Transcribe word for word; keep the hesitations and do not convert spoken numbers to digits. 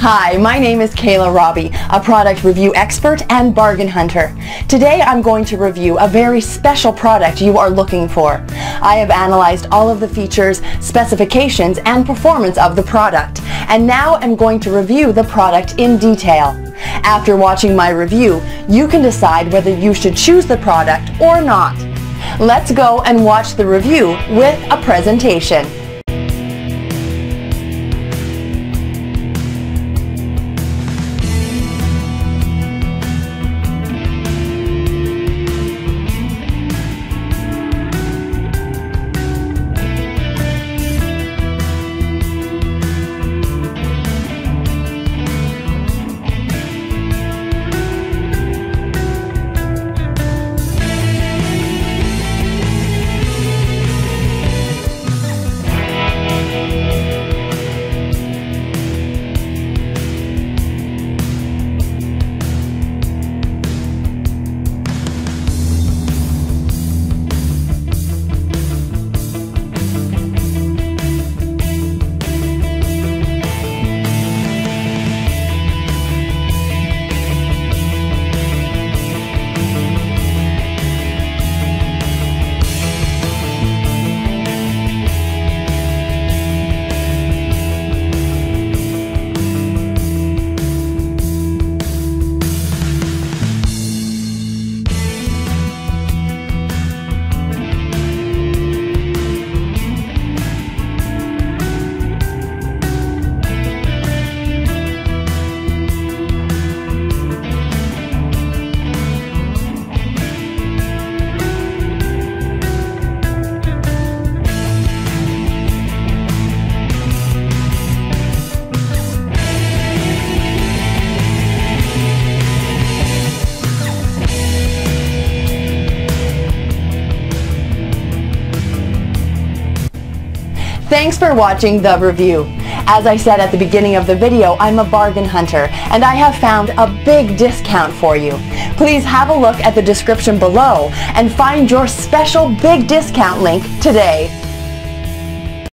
Hi, my name is Kayla Robbie, a product review expert and bargain hunter. Today I'm going to review a very special product you are looking for. I have analyzed all of the features, specifications, and performance of the product, and now I'm going to review the product in detail. After watching my review, you can decide whether you should choose the product or not. Let's go and watch the review with a presentation. Thanks for watching the review. As I said at the beginning of the video, I'm a bargain hunter and I have found a big discount for you. Please have a look at the description below and find your special big discount link today.